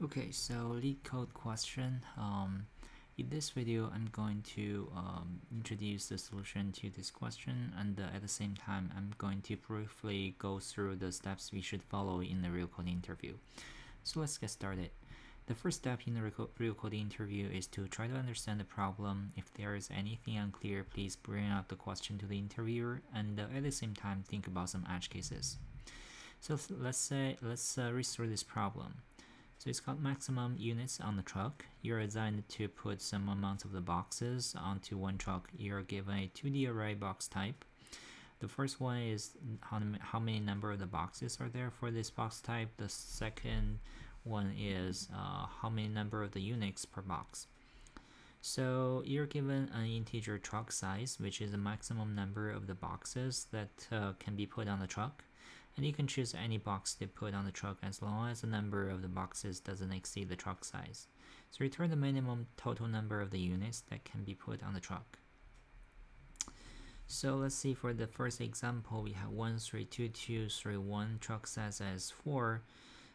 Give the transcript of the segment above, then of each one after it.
Okay, so LeetCode question. In this video, I'm going to introduce the solution to this question, and at the same time, I'm going to briefly go through the steps we should follow in the real code interview. So let's get started. The first step in the real code interview is to try to understand the problem. If there is anything unclear, please bring up the question to the interviewer, and at the same time, think about some edge cases. So let's read through this problem. So it's got maximum units on the truck. You're assigned to put some amount of the boxes onto one truck. You're given a 2D array box type. The first one is how many number of the boxes are there for this box type. The second one is how many number of the units per box. So you're given an integer truck size, which is the maximum number of the boxes that can be put on the truck. And you can choose any box to put on the truck as long as the number of the boxes doesn't exceed the truck size. So return the minimum total number of the units that can be put on the truck. So let's see, for the first example, we have 132231, truck size as 4.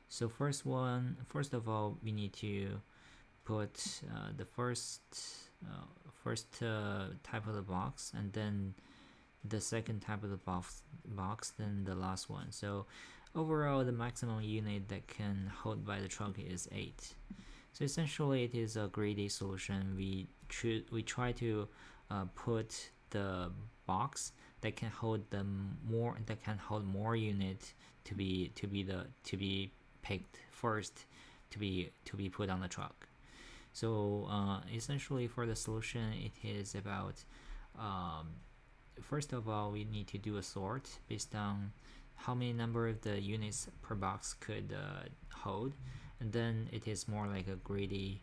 So first of all, we need to put the first type of the box, and then the second type of the box, then the last one. So overall, the maximum unit that can hold by the truck is 8. So essentially, it is a greedy solution. We try to put the box that can hold more unit to be picked first to be put on the truck. So essentially, for the solution, it is about first of all, we need to do a sort based on how many number of the units per box could hold, and then it is more like a greedy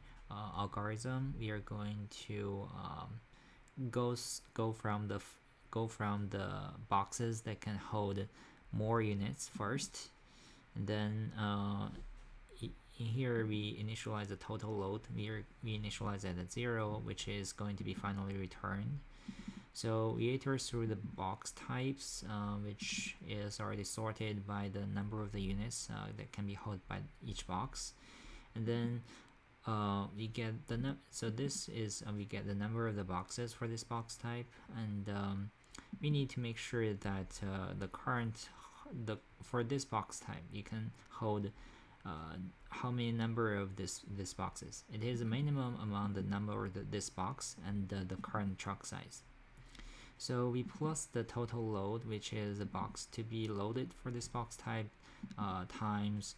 algorithm. We are going to go from the boxes that can hold more units first, and then in here we initialize the total load. We initialize it at 0, which is going to be finally returned. So we iterate through the box types, which is already sorted by the number of the units that can be held by each box, and then we get we get the number of the boxes for this box type, and we need to make sure that for this box type you can hold how many number of this boxes. It is a minimum among the number of this box and the current truck size. So we plus the total load, which is the box to be loaded for this box type, times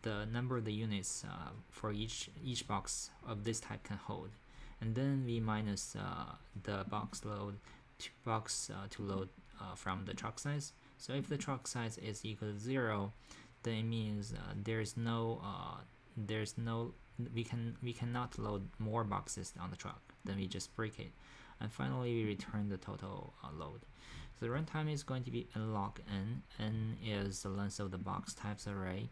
the number of the units for each box of this type can hold, and then we minus the box to load from the truck size. So if the truck size is equal to 0, then it means we cannot load more boxes on the truck. Then we just break it. And finally, we return the total load. So the runtime is going to be n log n. n is the length of the box types array.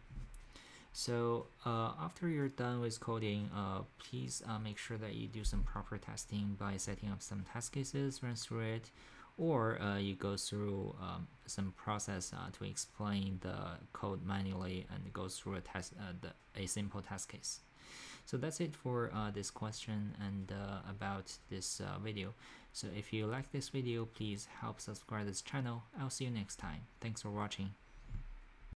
So after you're done with coding, please make sure that you do some proper testing by setting up some test cases, run through it, or you go through some process to explain the code manually and go through a simple test case. So that's it for this question and about this video. So if you like this video, please help subscribe this channel. I'll see you next time. Thanks for watching.